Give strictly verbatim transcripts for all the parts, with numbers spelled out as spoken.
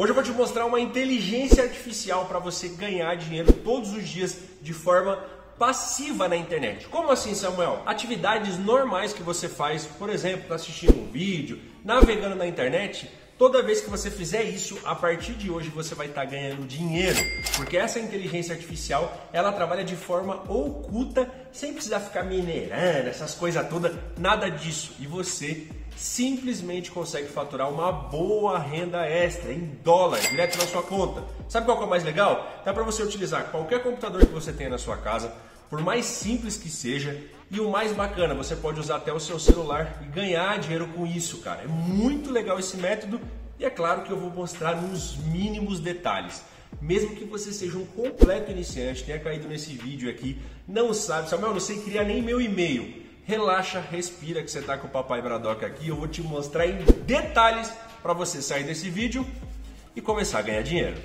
Hoje eu vou te mostrar uma inteligência artificial para você ganhar dinheiro todos os dias de forma passiva na internet. Como assim, Samuel? Atividades normais que você faz, por exemplo, tá assistindo um vídeo, navegando na internet. Toda vez que você fizer isso, a partir de hoje você vai estar ganhando dinheiro, porque essa inteligência artificial, ela trabalha de forma oculta, sem precisar ficar minerando, essas coisas todas, nada disso. E você simplesmente consegue faturar uma boa renda extra em dólar, direto na sua conta. Sabe qual que é o mais legal? Dá para você utilizar qualquer computador que você tenha na sua casa, por mais simples que seja, e o mais bacana, você pode usar até o seu celular e ganhar dinheiro com isso, cara. É muito legal esse método e é claro que eu vou mostrar nos mínimos detalhes. Mesmo que você seja um completo iniciante, tenha caído nesse vídeo aqui, não sabe, Samuel, não sei criar nem meu e-mail. Relaxa, respira que você tá com o Papai Bradock aqui, eu vou te mostrar em detalhes para você sair desse vídeo e começar a ganhar dinheiro.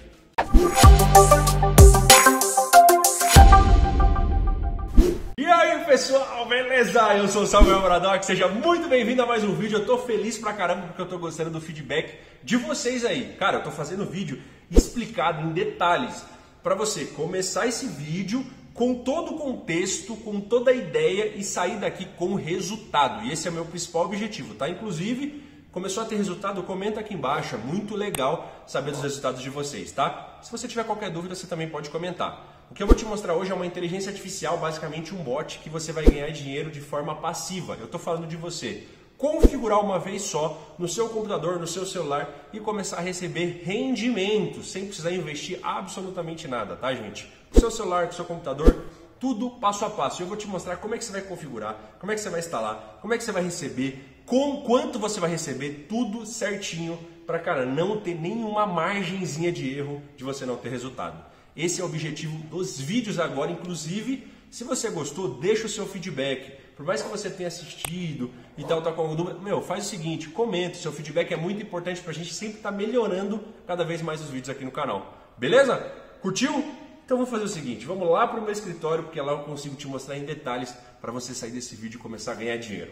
E aí pessoal, beleza? Eu sou o Samuel Bradock, seja muito bem-vindo a mais um vídeo. Eu tô feliz pra caramba porque eu tô gostando do feedback de vocês aí. Cara, eu tô fazendo vídeo explicado em detalhes pra você começar esse vídeo com todo o contexto, com toda a ideia e sair daqui com resultado. E esse é o meu principal objetivo, tá? Inclusive, começou a ter resultado? Comenta aqui embaixo, é muito legal saber dos resultados de vocês, tá? Se você tiver qualquer dúvida, você também pode comentar. O que eu vou te mostrar hoje é uma inteligência artificial, basicamente um bot que você vai ganhar dinheiro de forma passiva. Eu estou falando de você configurar uma vez só no seu computador, no seu celular e começar a receber rendimento sem precisar investir absolutamente nada, tá gente? O seu celular, o seu computador, tudo passo a passo. Eu vou te mostrar como é que você vai configurar, como é que você vai instalar, como é que você vai receber, com quanto você vai receber, tudo certinho para, cara, não ter nenhuma margenzinha de erro de você não ter resultado. Esse é o objetivo dos vídeos agora, inclusive, se você gostou, deixa o seu feedback. Por mais que você tenha assistido e tal, tá com alguma dúvida, meu, faz o seguinte, comenta, seu feedback é muito importante pra gente sempre estar melhorando cada vez mais os vídeos aqui no canal. Beleza? Curtiu? Então vou fazer o seguinte, vamos lá pro meu escritório, porque lá eu consigo te mostrar em detalhes para você sair desse vídeo e começar a ganhar dinheiro.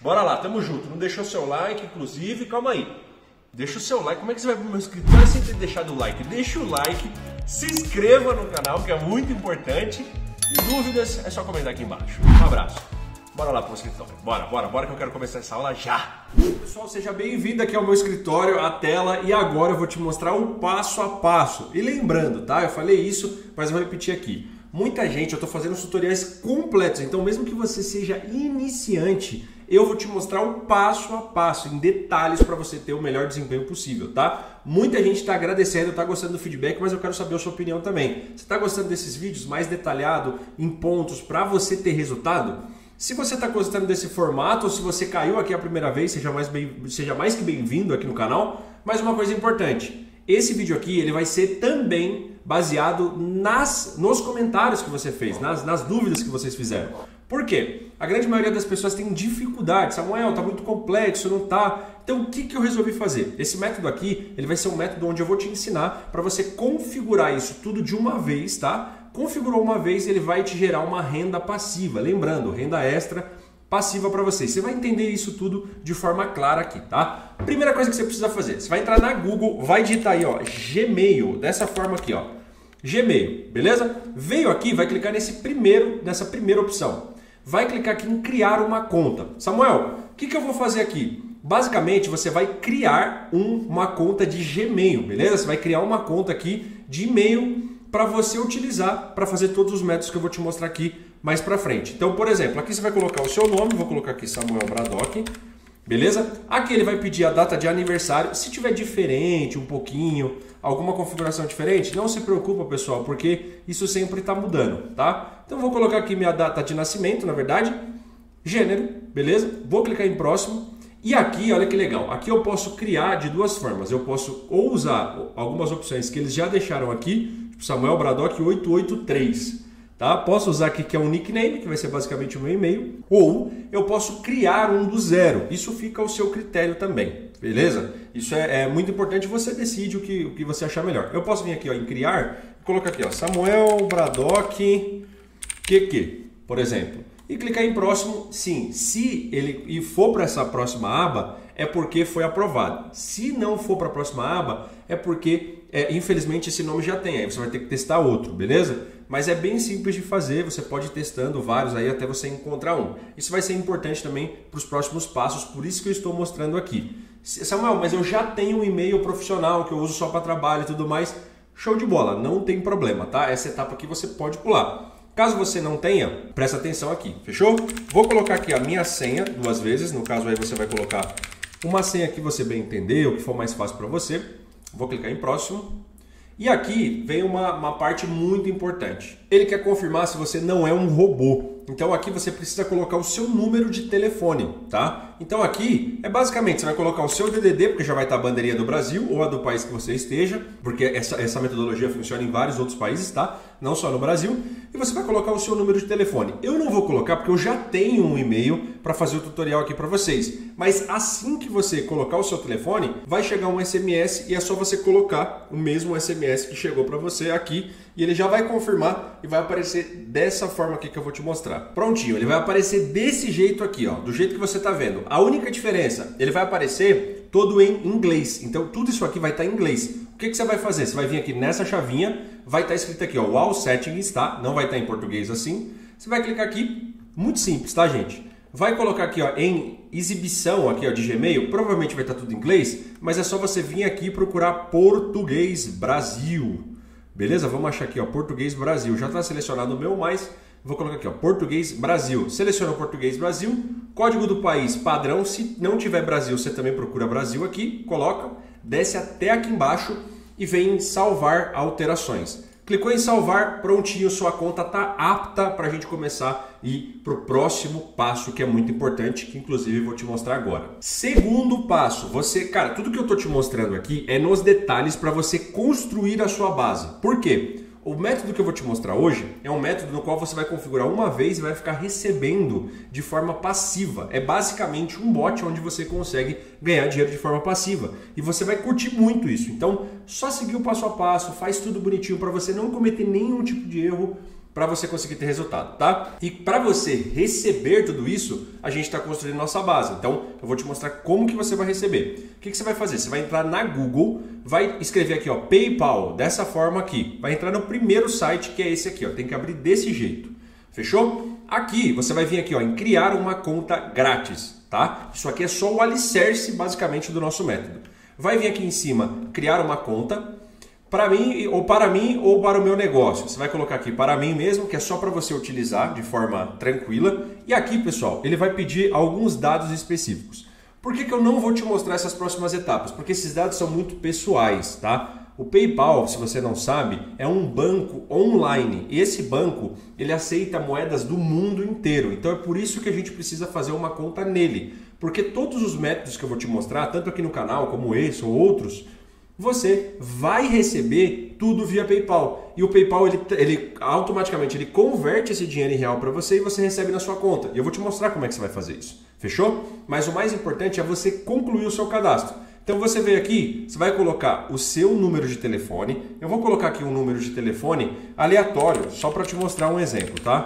Bora lá, tamo junto. Não deixou seu like, inclusive, calma aí. Deixa o seu like. Como é que você vai pro meu escritório sem ter deixado o like? Deixa o like, se inscreva no canal, que é muito importante. E dúvidas, é só comentar aqui embaixo. Um abraço. Bora lá pro escritório. Bora, bora, bora que eu quero começar essa aula já. Pessoal, seja bem-vindo aqui ao meu escritório, à tela. E agora eu vou te mostrar um passo a passo. E lembrando, tá? Eu falei isso, mas eu vou repetir aqui. Muita gente, eu tô fazendo os tutoriais completos. Então, mesmo que você seja iniciante, eu vou te mostrar um passo a passo, em detalhes, para você ter o melhor desempenho possível, tá? Muita gente está agradecendo, está gostando do feedback, mas eu quero saber a sua opinião também. Você está gostando desses vídeos mais detalhado, em pontos, para você ter resultado? Se você está gostando desse formato, ou se você caiu aqui a primeira vez, seja mais, bem, seja mais que bem-vindo aqui no canal. Mas uma coisa importante, esse vídeo aqui ele vai ser também baseado nas, nos comentários que você fez, nas, nas dúvidas que vocês fizeram. Por quê? A grande maioria das pessoas tem dificuldade. Samuel, tá muito complexo, não tá? Então o que, que eu resolvi fazer? Esse método aqui, ele vai ser um método onde eu vou te ensinar para você configurar isso tudo de uma vez, tá? Configurou uma vez, ele vai te gerar uma renda passiva. Lembrando, renda extra passiva para você. Você vai entender isso tudo de forma clara aqui, tá? Primeira coisa que você precisa fazer, você vai entrar na Google, vai digitar aí, ó, Gmail, dessa forma aqui, ó. Gmail, beleza? Veio aqui, vai clicar nesse primeiro, nessa primeira opção. Vai clicar aqui em criar uma conta. Samuel, o que, que eu vou fazer aqui? Basicamente, você vai criar um, uma conta de Gmail, beleza? Você vai criar uma conta aqui de e-mail para você utilizar para fazer todos os métodos que eu vou te mostrar aqui mais para frente. Então, por exemplo, aqui você vai colocar o seu nome, vou colocar aqui Samuel Bradock, beleza? Aqui ele vai pedir a data de aniversário. Se tiver diferente, um pouquinho, alguma configuração diferente, não se preocupa, pessoal, porque isso sempre está mudando, tá? Então vou colocar aqui minha data de nascimento, na verdade, gênero, beleza? Vou clicar em próximo e aqui, olha que legal, aqui eu posso criar de duas formas. Eu posso ou usar algumas opções que eles já deixaram aqui, tipo Samuel Bradock oito oito três. Tá? Posso usar aqui que é um nickname, que vai ser basicamente o meu e-mail, ou eu posso criar um do zero. Isso fica ao seu critério também, beleza? Isso é, é muito importante, você decide o que, o que você achar melhor. Eu posso vir aqui, ó, em criar, colocar aqui, ó, Samuel Bradock Q Q, por exemplo. e clicar em próximo, sim. Se ele for para essa próxima aba, é porque foi aprovado. Se não for para a próxima aba, é porque, é, infelizmente, esse nome já tem. Aí você vai ter que testar outro, beleza? Mas é bem simples de fazer, você pode ir testando vários aí até você encontrar um. Isso vai ser importante também para os próximos passos, por isso que eu estou mostrando aqui. Samuel, mas eu já tenho um e-mail profissional que eu uso só para trabalho e tudo mais. Show de bola, não tem problema, tá? Essa etapa aqui você pode pular. Caso você não tenha, presta atenção aqui, fechou? Vou colocar aqui a minha senha duas vezes, no caso aí você vai colocar uma senha que você bem entender, o que for mais fácil para você. Vou clicar em próximo. E aqui vem uma, uma parte muito importante. Ele quer confirmar se você não é um robô. Então aqui você precisa colocar o seu número de telefone, tá? Então aqui é basicamente, você vai colocar o seu D D D, porque já vai estar a bandeirinha do Brasil ou a do país que você esteja, porque essa, essa metodologia funciona em vários outros países, tá? Não só no Brasil. E você vai colocar o seu número de telefone. Eu não vou colocar porque eu já tenho um e-mail para fazer o tutorial aqui para vocês. Mas assim que você colocar o seu telefone, vai chegar um S M S e é só você colocar o mesmo S M S que chegou para você aqui e ele já vai confirmar e vai aparecer dessa forma aqui que eu vou te mostrar. Prontinho, ele vai aparecer desse jeito aqui, ó, do jeito que você está vendo. A única diferença, ele vai aparecer todo em inglês. Então tudo isso aqui vai estar tá em inglês. O que, que você vai fazer? Você vai vir aqui nessa chavinha, vai estar tá escrito aqui, ó, All Settings, tá? Não vai estar tá em português assim. Você vai clicar aqui, muito simples, tá, gente? Vai colocar aqui, ó, em exibição aqui, ó, de Gmail, provavelmente vai estar tá tudo em inglês, mas é só você vir aqui e procurar português Brasil. Beleza? Vamos achar aqui, ó, português Brasil. Já está selecionado o meu, mas vou colocar aqui, ó, português Brasil. Seleciona o português Brasil, código do país padrão, se não tiver Brasil, você também procura Brasil aqui, coloca, desce até aqui embaixo e vem em salvar alterações. Clicou em salvar, prontinho, sua conta está apta para a gente começar e ir para o próximo passo, que é muito importante, que inclusive eu vou te mostrar agora. Segundo passo, você, cara, tudo que eu estou te mostrando aqui é nos detalhes para você construir a sua base. Por quê? O método que eu vou te mostrar hoje é um método no qual você vai configurar uma vez e vai ficar recebendo de forma passiva. É basicamente um bot onde você consegue ganhar dinheiro de forma passiva. E você vai curtir muito isso. Então, só seguir o passo a passo, faz tudo bonitinho para você não cometer nenhum tipo de erro, para você conseguir ter resultado, tá? E para você receber tudo isso, a gente está construindo nossa base. Então, eu vou te mostrar como que você vai receber. O que, que você vai fazer? Você vai entrar na Google, vai escrever aqui, ó, PayPal, dessa forma aqui. Vai entrar no primeiro site, que é esse aqui, ó. Tem que abrir desse jeito. Fechou? Aqui, você vai vir aqui, ó, em criar uma conta grátis, tá? Isso aqui é só o alicerce, basicamente, do nosso método. Vai vir aqui em cima, criar uma conta para mim, ou para mim, ou para o meu negócio. Você vai colocar aqui para mim mesmo, que é só para você utilizar de forma tranquila. E aqui, pessoal, ele vai pedir alguns dados específicos. Por que que eu não vou te mostrar essas próximas etapas? Porque esses dados são muito pessoais, tá? O PayPal, se você não sabe, é um banco online. E esse banco, ele aceita moedas do mundo inteiro. Então é por isso que a gente precisa fazer uma conta nele. Porque todos os métodos que eu vou te mostrar, tanto aqui no canal, como esse ou outros, você vai receber tudo via PayPal. E o PayPal, ele, ele automaticamente ele converte esse dinheiro em real para você e você recebe na sua conta. E eu vou te mostrar como é que você vai fazer isso. Fechou? Mas o mais importante é você concluir o seu cadastro. Então você vem aqui, você vai colocar o seu número de telefone. Eu vou colocar aqui um número de telefone aleatório, só para te mostrar um exemplo, tá?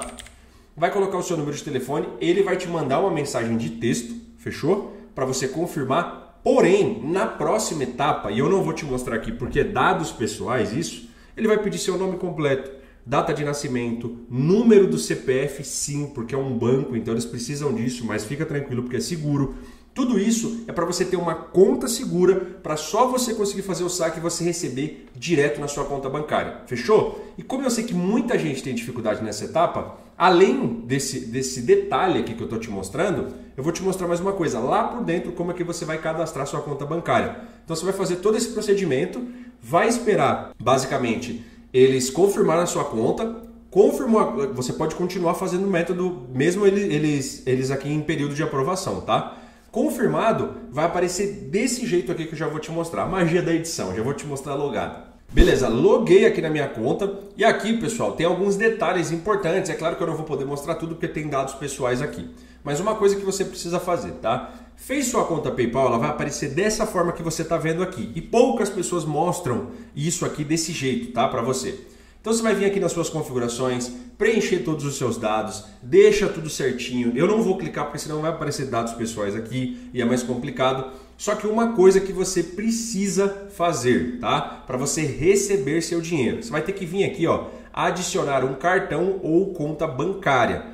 Vai colocar o seu número de telefone, ele vai te mandar uma mensagem de texto, fechou? Para você confirmar. Porém, na próxima etapa, e eu não vou te mostrar aqui porque é dados pessoais isso, ele vai pedir seu nome completo, data de nascimento, número do C P F, sim, porque é um banco, então eles precisam disso, mas fica tranquilo porque é seguro. Tudo isso é para você ter uma conta segura, para só você conseguir fazer o saque e você receber direto na sua conta bancária, fechou? E como eu sei que muita gente tem dificuldade nessa etapa, além desse, desse detalhe aqui que eu estou te mostrando, eu vou te mostrar mais uma coisa, lá por dentro como é que você vai cadastrar sua conta bancária. Então você vai fazer todo esse procedimento, vai esperar basicamente eles confirmarem a sua conta, confirmou, você pode continuar fazendo o método, mesmo eles, eles, eles aqui em período de aprovação, tá? Confirmado, vai aparecer desse jeito aqui que eu já vou te mostrar, a magia da edição, já vou te mostrar logado. Beleza, loguei aqui na minha conta e aqui, pessoal, tem alguns detalhes importantes. É claro que eu não vou poder mostrar tudo porque tem dados pessoais aqui. Mas uma coisa que você precisa fazer, tá? Fez sua conta PayPal, ela vai aparecer dessa forma que você está vendo aqui. E poucas pessoas mostram isso aqui desse jeito, tá? Para você. Então você vai vir aqui nas suas configurações, preencher todos os seus dados, deixa tudo certinho. Eu não vou clicar porque senão vai aparecer dados pessoais aqui e é mais complicado. Só que uma coisa que você precisa fazer, tá? Para você receber seu dinheiro, você vai ter que vir aqui, ó, adicionar um cartão ou conta bancária.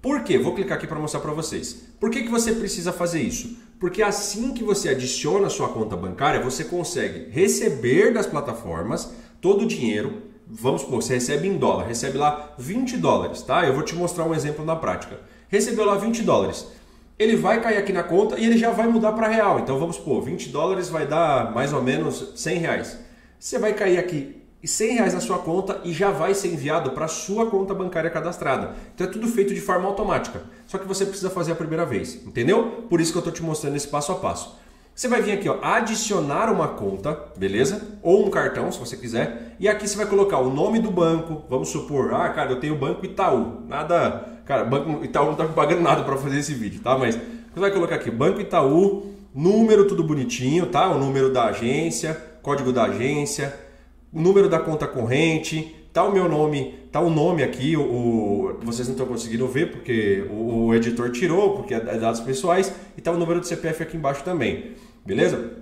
Por quê? Vou clicar aqui para mostrar para vocês. Por que que você precisa fazer isso? Porque assim que você adiciona a sua conta bancária, você consegue receber das plataformas todo o dinheiro. Vamos supor, você recebe em dólar, recebe lá vinte dólares, tá? Eu vou te mostrar um exemplo na prática. Recebeu lá vinte dólares. Ele vai cair aqui na conta e ele já vai mudar para real. Então vamos supor, vinte dólares vai dar mais ou menos cem reais. Você vai cair aqui cem reais na sua conta e já vai ser enviado para a sua conta bancária cadastrada. Então é tudo feito de forma automática. Só que você precisa fazer a primeira vez, entendeu? Por isso que eu estou te mostrando esse passo a passo. Você vai vir aqui, ó, adicionar uma conta, beleza? Ou um cartão, se você quiser. E aqui você vai colocar o nome do banco. Vamos supor, ah, cara, eu tenho o Banco Itaú. Nada, cara, Banco Itaú não está me pagando nada para fazer esse vídeo, tá? Mas você vai colocar aqui, Banco Itaú, número tudo bonitinho, tá? O número da agência, código da agência, o número da conta corrente, tá o meu nome, tá o nome aqui, o, o vocês não estão conseguindo ver porque o, o editor tirou, porque é dados pessoais, e tá o número do C P F aqui embaixo também, beleza?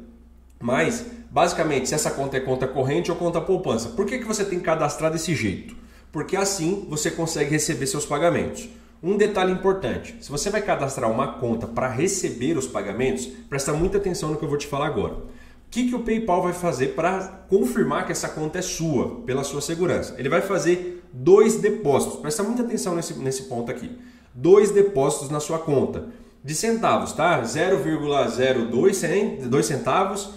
Mas, basicamente, se essa conta é conta corrente ou conta poupança, por que que você tem que cadastrar desse jeito? Porque assim você consegue receber seus pagamentos. Um detalhe importante, se você vai cadastrar uma conta para receber os pagamentos, presta muita atenção no que eu vou te falar agora. O que que o PayPal vai fazer para confirmar que essa conta é sua, pela sua segurança? Ele vai fazer dois depósitos. Presta muita atenção nesse, nesse ponto aqui. Dois depósitos na sua conta. De centavos, tá? zero vírgula zero dois centavos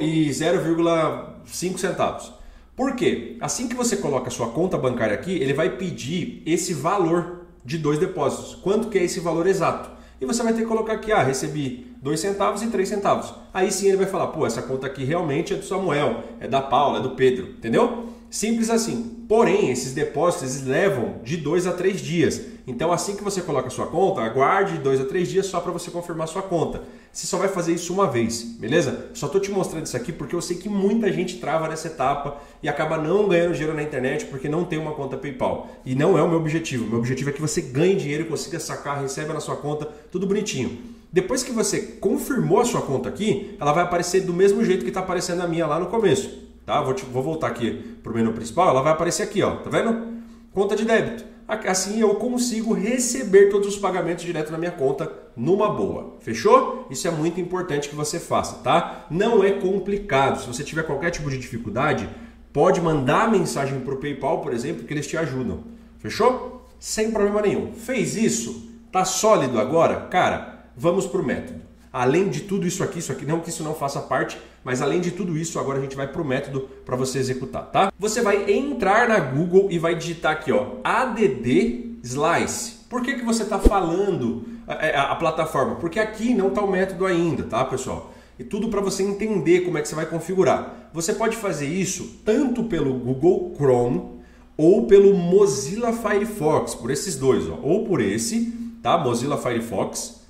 e zero vírgula cinco centavos. Por quê? Assim que você coloca a sua conta bancária aqui, ele vai pedir esse valor de dois depósitos. Quanto que é esse valor exato? E você vai ter que colocar aqui, ah, recebi dois centavos e três centavos. Aí sim ele vai falar, pô, essa conta aqui realmente é do Samuel, é da Paula, é do Pedro, entendeu? Simples assim. Porém, esses depósitos eles levam de dois a três dias. Então, assim que você coloca a sua conta, aguarde dois a três dias só para você confirmar a sua conta. Você só vai fazer isso uma vez, beleza? Só estou te mostrando isso aqui porque eu sei que muita gente trava nessa etapa e acaba não ganhando dinheiro na internet porque não tem uma conta PayPal. E não é o meu objetivo. O meu objetivo é que você ganhe dinheiro, consiga sacar, receba na sua conta, tudo bonitinho. Depois que você confirmou a sua conta aqui, ela vai aparecer do mesmo jeito que está aparecendo a minha lá no começo. Tá? Vou, te, vou voltar aqui para o menu principal, ela vai aparecer aqui, ó, tá vendo? Conta de débito. Assim eu consigo receber todos os pagamentos direto na minha conta numa boa. Fechou? Isso é muito importante que você faça, tá? Não é complicado. Se você tiver qualquer tipo de dificuldade, pode mandar mensagem para o PayPal, por exemplo, que eles te ajudam. Fechou? Sem problema nenhum. Fez isso? Tá sólido agora? Cara, vamos para o método. Além de tudo isso aqui, isso aqui, não que isso não faça parte, mas além de tudo isso, agora a gente vai para o método para você executar, tá? Você vai entrar na Google e vai digitar aqui, ó, AdSlice. Por que que você está falando a, a, a plataforma? Porque aqui não está o método ainda, tá, pessoal? E tudo para você entender como é que você vai configurar. Você pode fazer isso tanto pelo Google Chrome ou pelo Mozilla Firefox, por esses dois, ó, ou por esse, tá? Mozilla Firefox.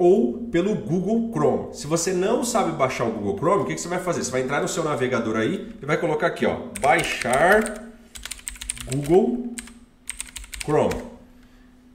Ou pelo Google Chrome. Se você não sabe baixar o Google Chrome, o que que você vai fazer? Você vai entrar no seu navegador aí e vai colocar aqui, ó, baixar Google Chrome.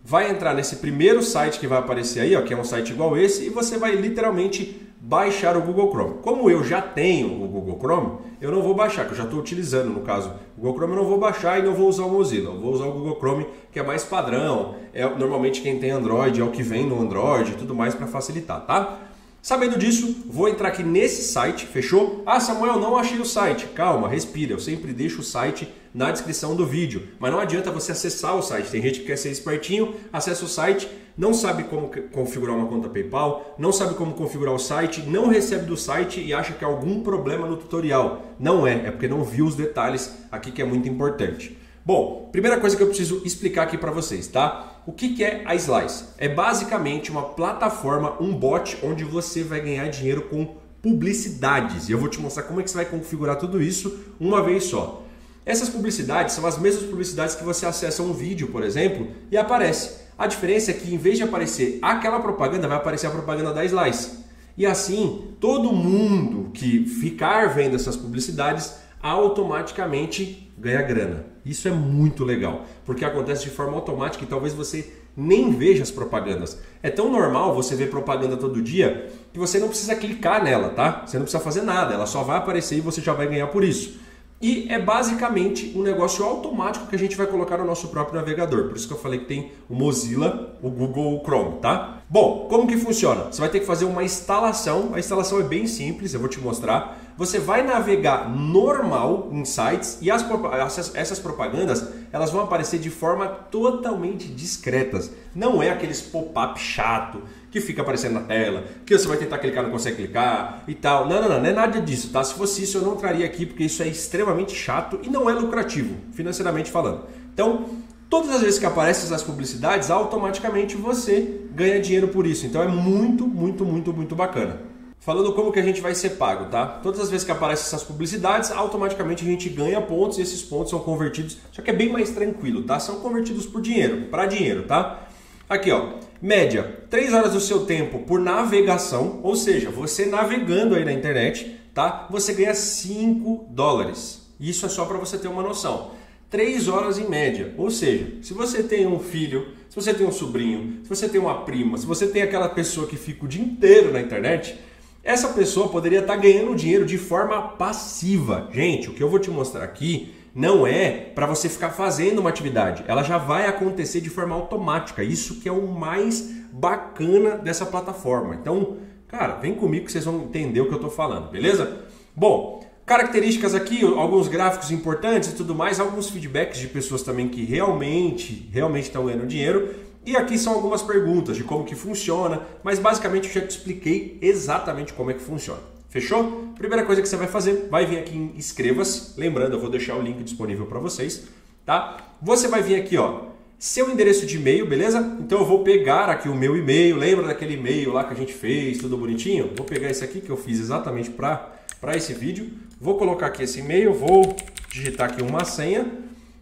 Vai entrar nesse primeiro site que vai aparecer aí, ó, que é um site igual esse, e você vai literalmente baixar o Google Chrome. Como eu já tenho o Google Chrome, eu não vou baixar, que eu já estou utilizando, no caso, o Google Chrome eu não vou baixar e não vou usar o Mozilla. Eu vou usar o Google Chrome, que é mais padrão, é normalmente quem tem Android, é o que vem no Android e tudo mais para facilitar, tá? Sabendo disso, vou entrar aqui nesse site, fechou? Ah, Samuel, não achei o site. Calma, respira, eu sempre deixo o site na descrição do vídeo. Mas não adianta você acessar o site. Tem gente que quer ser espertinho, acessa o site, não sabe como configurar uma conta PayPal, não sabe como configurar o site, não recebe do site e acha que há algum problema no tutorial. Não é, é porque não viu os detalhes aqui que é muito importante. Bom, primeira coisa que eu preciso explicar aqui para vocês, tá? O que que é a Slice? É basicamente uma plataforma, um bot, onde você vai ganhar dinheiro com publicidades. E eu vou te mostrar como é que você vai configurar tudo isso uma vez só. Essas publicidades são as mesmas publicidades que você acessa um vídeo, por exemplo, e aparece. A diferença é que em vez de aparecer aquela propaganda, vai aparecer a propaganda da Slice. E assim, todo mundo que ficar vendo essas publicidades automaticamente ganha grana. Isso é muito legal, porque acontece de forma automática e talvez você nem veja as propagandas. É tão normal você ver propaganda todo dia que você não precisa clicar nela, tá? Você não precisa fazer nada, ela só vai aparecer e você já vai ganhar por isso. E é basicamente um negócio automático que a gente vai colocar no nosso próprio navegador. Por isso que eu falei que tem o Mozilla, o Google, o Chrome, tá? Bom, como que funciona? Você vai ter que fazer uma instalação. A instalação é bem simples, eu vou te mostrar. Você vai navegar normal em sites e as, essas, essas propagandas elas vão aparecer de forma totalmente discretas. Não é aqueles pop-up chato que fica aparecendo na tela, que você vai tentar clicar, não consegue clicar e tal. Não, não, não, não é nada disso, tá? Se fosse isso eu não traria aqui, porque isso é extremamente chato e não é lucrativo, financeiramente falando. Então, todas as vezes que aparecem essas publicidades, automaticamente você ganha dinheiro por isso. Então é muito, muito, muito, muito bacana. Falando como que a gente vai ser pago, tá? Todas as vezes que aparecem essas publicidades, automaticamente a gente ganha pontos e esses pontos são convertidos, só que é bem mais tranquilo, tá? São convertidos por dinheiro, para dinheiro, tá? Aqui, ó, média, três horas do seu tempo por navegação, ou seja, você navegando aí na internet, tá? Você ganha cinco dólares. Isso é só para você ter uma noção. três horas em média, ou seja, se você tem um filho, se você tem um sobrinho, se você tem uma prima, se você tem aquela pessoa que fica o dia inteiro na internet, essa pessoa poderia estar ganhando dinheiro de forma passiva. Gente, o que eu vou te mostrar aqui não é para você ficar fazendo uma atividade, ela já vai acontecer de forma automática, isso que é o mais bacana dessa plataforma. Então, cara, vem comigo que vocês vão entender o que eu estou falando, beleza? Bom, características aqui, alguns gráficos importantes e tudo mais, alguns feedbacks de pessoas também que realmente, realmente estão ganhando dinheiro. E aqui são algumas perguntas de como que funciona, mas basicamente eu já te expliquei exatamente como é que funciona. Fechou? Primeira coisa que você vai fazer, vai vir aqui em inscreva-se, lembrando, eu vou deixar o link disponível para vocês, tá? Você vai vir aqui, ó, seu endereço de e-mail, beleza? Então eu vou pegar aqui o meu e-mail, lembra daquele e-mail lá que a gente fez, tudo bonitinho? Vou pegar esse aqui que eu fiz exatamente para para esse vídeo, vou colocar aqui esse e-mail, vou digitar aqui uma senha.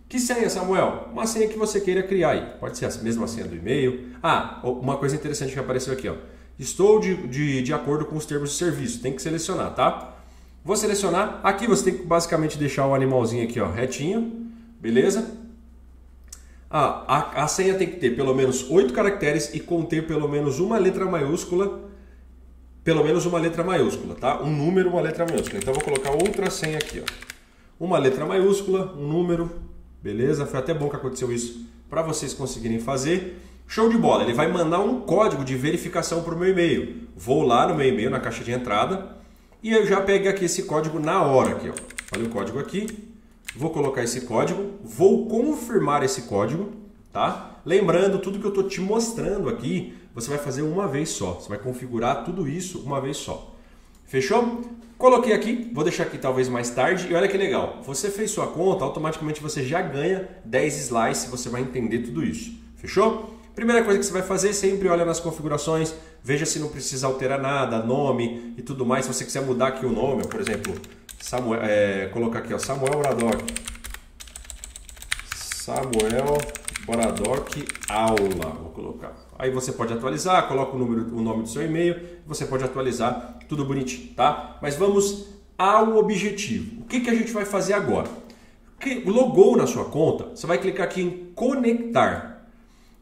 Que senha, Samuel? Uma senha que você queira criar aí. Pode ser a mesma senha do e-mail. Ah, uma coisa interessante que apareceu aqui, ó. Estou de, de, de acordo com os termos de serviço. Tem que selecionar, tá? Vou selecionar. Aqui você tem que basicamente deixar o animalzinho aqui, ó, retinho. Beleza? Ah, a, a senha tem que ter pelo menos oito caracteres e conter pelo menos uma letra maiúscula. Pelo menos uma letra maiúscula, tá? Um número, uma letra maiúscula. Então, eu vou colocar outra senha aqui, ó. Uma letra maiúscula, um número, beleza? Foi até bom que aconteceu isso para vocês conseguirem fazer. Show de bola! Ele vai mandar um código de verificação para o meu e-mail. Vou lá no meu e-mail, na caixa de entrada, e eu já pego aqui esse código na hora, aqui, ó. Olha o código aqui. Vou colocar esse código, vou confirmar esse código, tá? Lembrando, tudo que eu estou te mostrando aqui, você vai fazer uma vez só. Você vai configurar tudo isso uma vez só. Fechou? Coloquei aqui, vou deixar aqui talvez mais tarde. E olha que legal, você fez sua conta, automaticamente você já ganha dez slices, você vai entender tudo isso. Fechou? Primeira coisa que você vai fazer, sempre olha nas configurações, veja se não precisa alterar nada, nome e tudo mais. Se você quiser mudar aqui o nome, por exemplo, Samuel, é, colocar aqui, ó, Samuel Bradock. Samuel Bradock Aula, vou colocar. Aí você pode atualizar, coloca o número, o nome do seu e-mail, você pode atualizar, tudo bonitinho, tá? Mas vamos ao objetivo. O que que a gente vai fazer agora? Que logou na sua conta, você vai clicar aqui em conectar.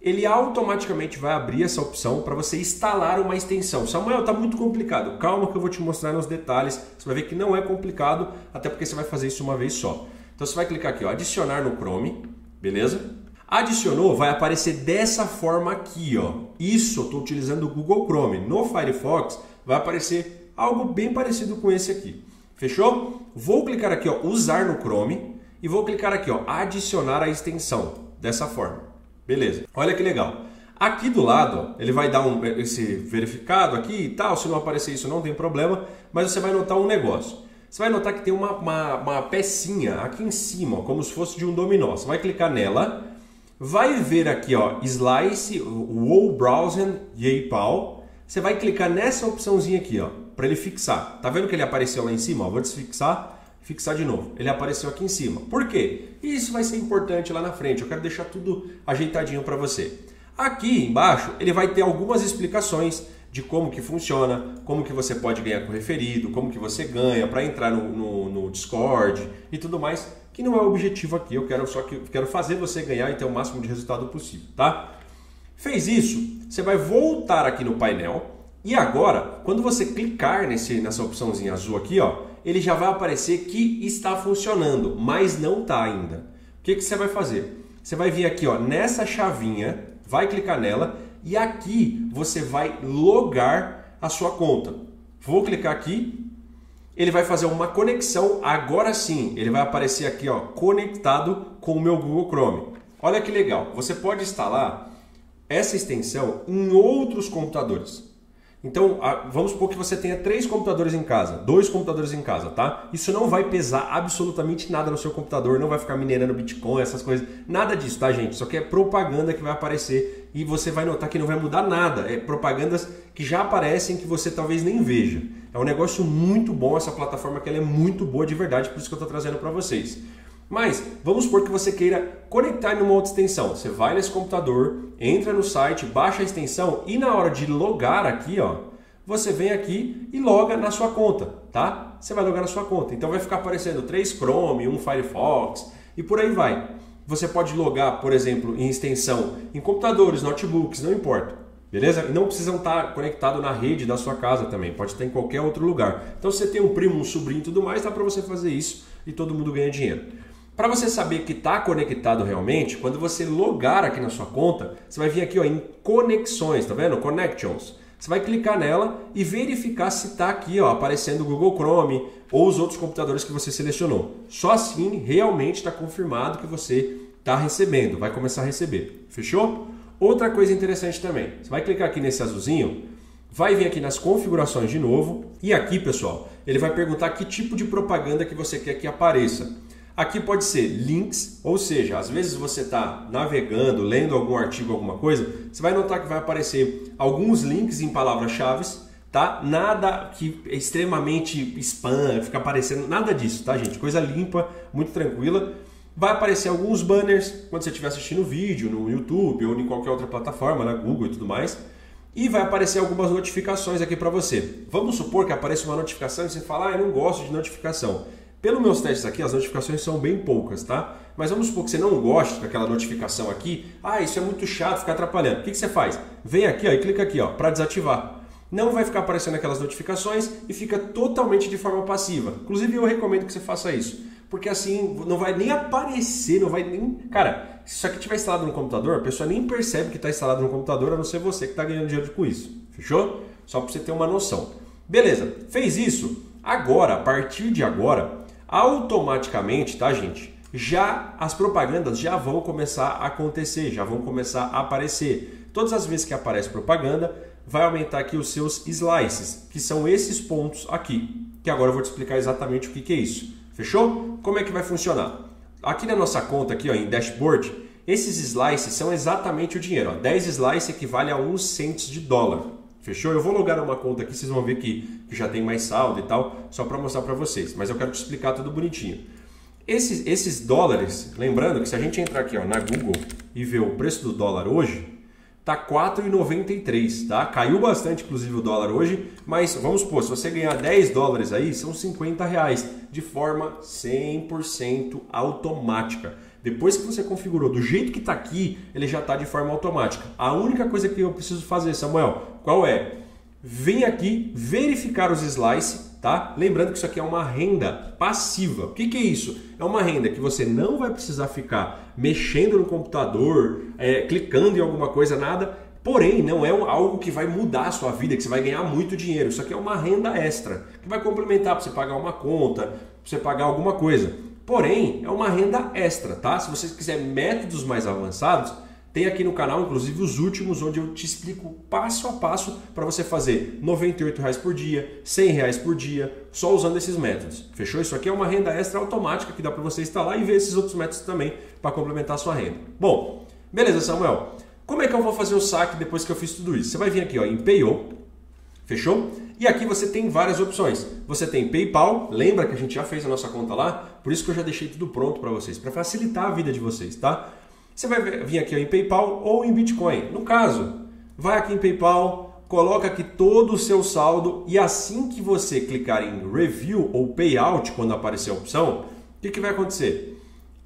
Ele automaticamente vai abrir essa opção para você instalar uma extensão. Samuel, tá muito complicado. Calma que eu vou te mostrar nos detalhes. Você vai ver que não é complicado, até porque você vai fazer isso uma vez só. Então você vai clicar aqui, ó, adicionar no Chrome, beleza? Adicionou, vai aparecer dessa forma aqui, ó. Isso eu estou utilizando o Google Chrome. No Firefox vai aparecer algo bem parecido com esse aqui. Fechou? Vou clicar aqui, ó, usar no Chrome e vou clicar aqui, ó, adicionar a extensão dessa forma. Beleza? Olha que legal. Aqui do lado, ó, ele vai dar um, esse verificado aqui e tal. Se não aparecer isso, não tem problema. Mas você vai notar um negócio. Você vai notar que tem uma, uma, uma pecinha aqui em cima, ó, como se fosse de um dominó. Você vai clicar nela. Vai ver aqui, ó, Slice, Wall Browser, PayPal. Você vai clicar nessa opçãozinha aqui, ó, para ele fixar. Tá vendo que ele apareceu lá em cima? Ó, vou desfixar, fixar de novo. Ele apareceu aqui em cima. Por quê? Isso vai ser importante lá na frente. Eu quero deixar tudo ajeitadinho para você. Aqui embaixo, ele vai ter algumas explicações de como que funciona, como que você pode ganhar com referido, como que você ganha para entrar no, no, no, no Discord e tudo mais, que não é o objetivo aqui. Eu quero só que quero fazer você ganhar e ter o máximo de resultado possível, tá? Fez isso, você vai voltar aqui no painel e agora, quando você clicar nesse, nessa opçãozinha azul aqui, ó, ele já vai aparecer que está funcionando, mas não está ainda. O que, que você vai fazer? Você vai vir aqui, ó, nessa chavinha, vai clicar nela e aqui você vai logar a sua conta. Vou clicar aqui, ele vai fazer uma conexão, agora sim, ele vai aparecer aqui, ó, conectado com o meu Google Chrome. Olha que legal, você pode instalar essa extensão em outros computadores. Então, vamos supor que você tenha três computadores em casa, dois computadores em casa, tá? Isso não vai pesar absolutamente nada no seu computador, não vai ficar minerando Bitcoin, essas coisas, nada disso, tá, gente? Isso aqui é propaganda que vai aparecer e você vai notar que não vai mudar nada. É propagandas que já aparecem que você talvez nem veja. É um negócio muito bom essa plataforma, que ela é muito boa de verdade, por isso que eu tô trazendo para vocês. Mas vamos supor que você queira conectar em uma outra extensão. Você vai nesse computador, entra no site, baixa a extensão e na hora de logar aqui, ó, você vem aqui e loga na sua conta, tá? Você vai logar na sua conta. Então vai ficar aparecendo três Chrome, um Firefox e por aí vai. Você pode logar, por exemplo, em extensão em computadores, notebooks, não importa. Beleza? E não precisam estar conectado na rede da sua casa também, pode estar em qualquer outro lugar. Então se você tem um primo, um sobrinho e tudo mais, dá para você fazer isso e todo mundo ganha dinheiro. Para você saber que está conectado realmente, quando você logar aqui na sua conta, você vai vir aqui, ó, em conexões, tá vendo? Connections. Você vai clicar nela e verificar se está aqui, ó, aparecendo o Google Chrome ou os outros computadores que você selecionou. Só assim realmente está confirmado que você está recebendo, vai começar a receber. Fechou? Outra coisa interessante também, você vai clicar aqui nesse azulzinho, vai vir aqui nas configurações de novo e aqui, pessoal, ele vai perguntar que tipo de propaganda que você quer que apareça. Aqui pode ser links, ou seja, às vezes você está navegando, lendo algum artigo, alguma coisa, você vai notar que vai aparecer alguns links em palavras-chave, tá? Nada que é extremamente spam, fica aparecendo, nada disso, tá, gente? Coisa limpa, muito tranquila. Vai aparecer alguns banners quando você estiver assistindo vídeo no YouTube ou em qualquer outra plataforma, na Google e tudo mais. E vai aparecer algumas notificações aqui para você. Vamos supor que apareça uma notificação e você fala, ah, eu não gosto de notificação. Pelos meus testes aqui, as notificações são bem poucas, tá? Mas vamos supor que você não goste daquela notificação aqui. Ah, isso é muito chato, fica atrapalhando. O que, que você faz? Vem aqui, ó, e clica aqui, ó, para desativar. Não vai ficar aparecendo aquelas notificações e fica totalmente de forma passiva. Inclusive, eu recomendo que você faça isso. Porque assim, não vai nem aparecer, não vai nem... Cara, se isso aqui estiver instalado no computador, a pessoa nem percebe que está instalado no computador, a não ser você que está ganhando dinheiro com isso. Fechou? Só para você ter uma noção. Beleza, fez isso. Agora, a partir de agora... automaticamente, tá, gente? Já as propagandas já vão começar a acontecer, já vão começar a aparecer. Todas as vezes que aparece propaganda, vai aumentar aqui os seus slices, que são esses pontos aqui, que agora eu vou te explicar exatamente o que que é isso. Fechou? Como é que vai funcionar? Aqui na nossa conta, aqui, ó, em dashboard, esses slices são exatamente o dinheiro. Ó. dez slices equivale a um cento de dólar. Fechou? Eu vou logar uma conta aqui, vocês vão ver que já tem mais saldo e tal, só para mostrar para vocês. Mas eu quero te explicar tudo bonitinho. Esses, esses dólares, lembrando que se a gente entrar aqui, ó, na Google e ver o preço do dólar hoje, tá quatro reais e noventa e três, tá? Caiu bastante, inclusive, o dólar hoje, mas vamos supor, se você ganhar dez dólares aí, são cinquenta reais, de forma cem por cento automática. Depois que você configurou do jeito que está aqui, ele já está de forma automática. A única coisa que eu preciso fazer, Samuel, qual é? Vem aqui verificar os slices, tá? Lembrando que isso aqui é uma renda passiva. O que, que é isso? É uma renda que você não vai precisar ficar mexendo no computador, é, clicando em alguma coisa, nada. Porém, não é algo que vai mudar a sua vida, que você vai ganhar muito dinheiro. Isso aqui é uma renda extra, que vai complementar para você pagar uma conta, para você pagar alguma coisa. Porém, é uma renda extra, tá? Se você quiser métodos mais avançados, tem aqui no canal, inclusive, os últimos, onde eu te explico passo a passo para você fazer noventa e oito reais por dia, cem reais por dia, só usando esses métodos. Fechou? Isso aqui é uma renda extra automática que dá para você instalar e ver esses outros métodos também para complementar a sua renda. Bom, beleza, Samuel. Como é que eu vou fazer o saque depois que eu fiz tudo isso? Você vai vir aqui, ó, em Payo. Fechou? E aqui você tem várias opções. Você tem PayPal, lembra que a gente já fez a nossa conta lá? Por isso que eu já deixei tudo pronto para vocês, para facilitar a vida de vocês, tá? Você vai vir aqui, ó, em PayPal ou em Bitcoin. No caso, vai aqui em PayPal, coloca aqui todo o seu saldo e assim que você clicar em Review ou Payout, quando aparecer a opção, o que, que vai acontecer?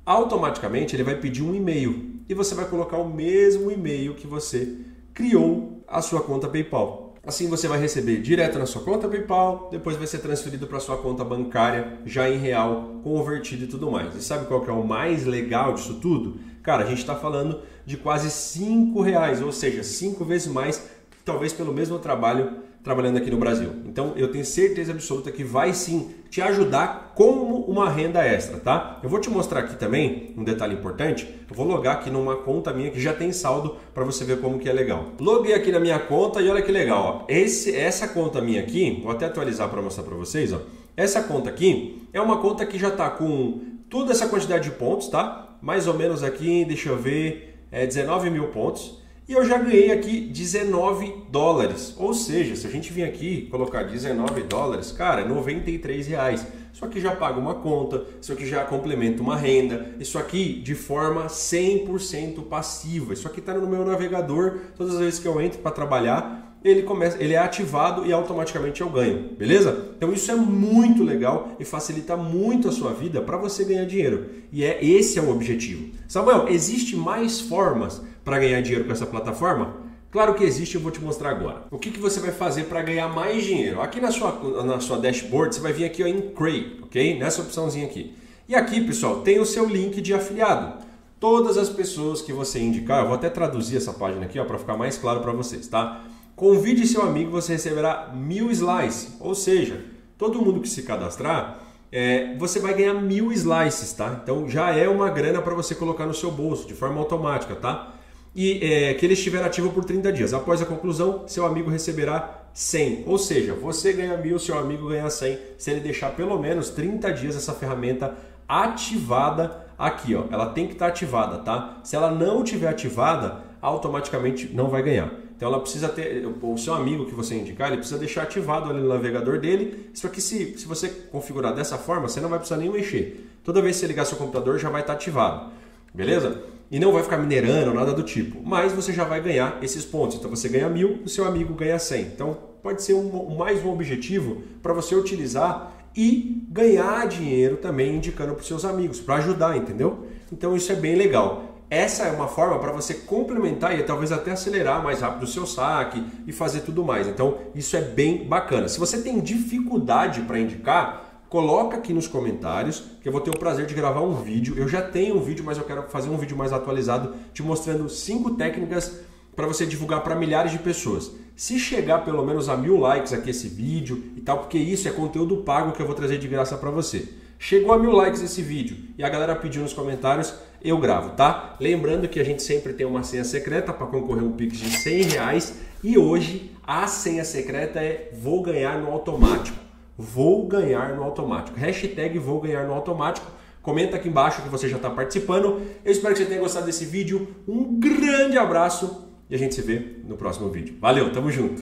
Automaticamente ele vai pedir um e-mail e você vai colocar o mesmo e-mail que você criou a sua conta PayPal. Assim você vai receber direto na sua conta PayPal, depois vai ser transferido para sua conta bancária já em real, convertido e tudo mais. E sabe qual que é o mais legal disso tudo? Cara, a gente está falando de quase cinco reais, ou seja, cinco vezes mais, talvez pelo mesmo trabalho, trabalhando aqui no Brasil. Então eu tenho certeza absoluta que vai sim te ajudar como uma renda extra, tá? Eu vou te mostrar aqui também um detalhe importante. Eu vou logar aqui numa conta minha que já tem saldo para você ver como que é legal. Loguei aqui na minha conta e olha que legal, ó. Esse, essa conta minha aqui, vou até atualizar para mostrar para vocês, ó. Essa conta aqui é uma conta que já tá com toda essa quantidade de pontos, tá? Mais ou menos aqui, deixa eu ver, é dezenove mil pontos. E eu já ganhei aqui dezenove dólares, ou seja, se a gente vir aqui colocar dezenove dólares, cara, é noventa e três reais. Isso aqui já paga uma conta, isso aqui já complementa uma renda, isso aqui de forma cem por cento passiva. Isso aqui está no meu navegador, todas as vezes que eu entro para trabalhar, ele começa, ele é ativado e automaticamente eu ganho, beleza? Então isso é muito legal e facilita muito a sua vida para você ganhar dinheiro. E é, esse é o objetivo. Samuel, existe mais formas para ganhar dinheiro com essa plataforma? Claro que existe, eu vou te mostrar agora. O que, que você vai fazer para ganhar mais dinheiro? Aqui na sua, na sua dashboard, você vai vir aqui ó, em Create, ok? Nessa opçãozinha aqui. E aqui, pessoal, tem o seu link de afiliado. Todas as pessoas que você indicar, eu vou até traduzir essa página aqui para ficar mais claro para vocês, tá? Convide seu amigo, você receberá mil slices, ou seja, todo mundo que se cadastrar, é, você vai ganhar mil slices, tá? Então já é uma grana para você colocar no seu bolso, de forma automática, tá? E é, que ele estiver ativo por trinta dias. Após a conclusão, seu amigo receberá cem, ou seja, você ganha mil, seu amigo ganha cem, se ele deixar pelo menos trinta dias essa ferramenta ativada aqui, ó. Ela tem que estar ativada, tá? Se ela não tiver ativada, automaticamente não vai ganhar. Então ela precisa ter, o seu amigo que você indicar, ele precisa deixar ativado ali no navegador dele. Só que se, se você configurar dessa forma, você não vai precisar nem mexer. Toda vez que você ligar seu computador já vai estar ativado, beleza? E não vai ficar minerando, nada do tipo. Mas você já vai ganhar esses pontos. Então você ganha mil, o seu amigo ganha cem. Então pode ser um, mais um objetivo para você utilizar e ganhar dinheiro também indicando para os seus amigos, para ajudar, entendeu? Então isso é bem legal. Essa é uma forma para você complementar e talvez até acelerar mais rápido o seu saque e fazer tudo mais. Então, isso é bem bacana. Se você tem dificuldade para indicar, coloca aqui nos comentários que eu vou ter o prazer de gravar um vídeo. Eu já tenho um vídeo, mas eu quero fazer um vídeo mais atualizado te mostrando cinco técnicas para você divulgar para milhares de pessoas. Se chegar pelo menos a mil likes aqui esse vídeo e tal, porque isso é conteúdo pago que eu vou trazer de graça para você. Chegou a mil likes esse vídeo e a galera pediu nos comentários, eu gravo, tá? Lembrando que a gente sempre tem uma senha secreta para concorrer um Pix de cem reais e hoje a senha secreta é vou ganhar no automático, vou ganhar no automático, hashtag vou ganhar no automático, comenta aqui embaixo que você já está participando, eu espero que você tenha gostado desse vídeo, um grande abraço e a gente se vê no próximo vídeo. Valeu, tamo junto!